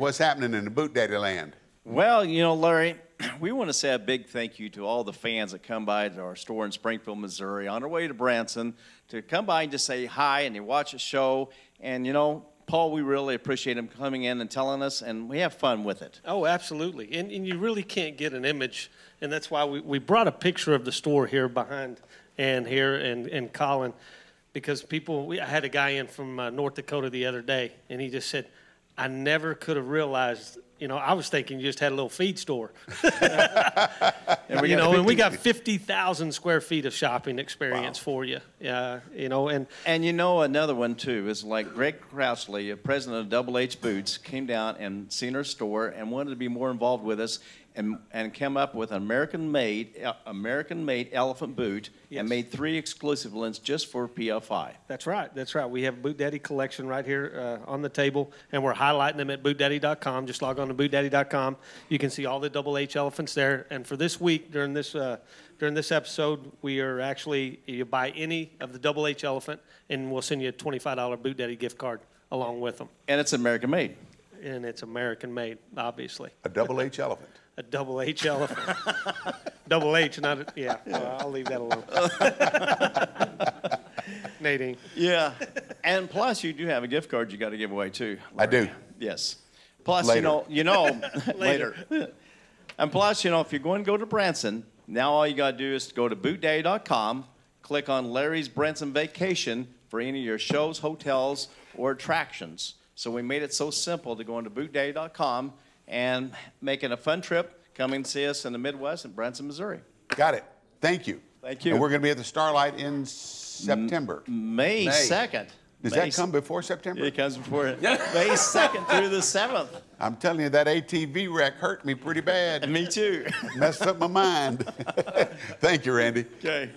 What's happening in the Boot Daddy land? Well, you know, Larry, we want to say a big thank you to all the fans that come by to our store in Springfield, Missouri, on their way to Branson, to come by and just say hi, and they watch a show. And, you know, Paul, we really appreciate them coming in and telling us, and we have fun with it. Oh, absolutely. And you really can't get an image, and that's why we brought a picture of the store here behind Ann here and Colin, because people, I had a guy in from North Dakota the other day, and he just said, I never could have realized, you know, I was thinking you just had a little feed store. And we got 50,000 square feet of shopping experience for you. You know, and you know, another one too is like Greg Crousley, president of Double H Boots, came down and seen our store and wanted to be more involved with us, and came up with an American-made elephant boot, and made 3 exclusive ones just for PFI. That's right. That's right. We have Boot Daddy collection right here on the table, and we're highlighting them at bootdaddy.com. Just log on to bootdaddy.com. You can see all the Double H elephants there. And for this week, during this episode, we are actually, you buy any of the Double H elephant, and we'll send you a $25 Boot Daddy gift card along with them. And it's American-made. And it's American-made, obviously. A Double H elephant. A Double H elephant. Double H, not a, yeah. Well, I'll leave that alone. Nadine. Yeah. And plus, you do have a gift card you got to give away too, Larry. I do. Yes. Plus, later. you know, later. And plus, you know, if you're going to go to Branson, now all you got to do is go to bootdaddy.com, click on Larry's Branson Vacation for any of your shows, hotels, or attractions. So we made it so simple to go into bootdaddy.com and making a fun trip, come and see us in the Midwest in Branson, Missouri. Got it. Thank you. Thank you. And we're going to be at the Starlight in September. May 2nd. Does that come before September? It comes before it. May 2nd through the 7th. I'm telling you, that ATV wreck hurt me pretty bad. And me too. Messed up my mind. Thank you, Randy. Okay.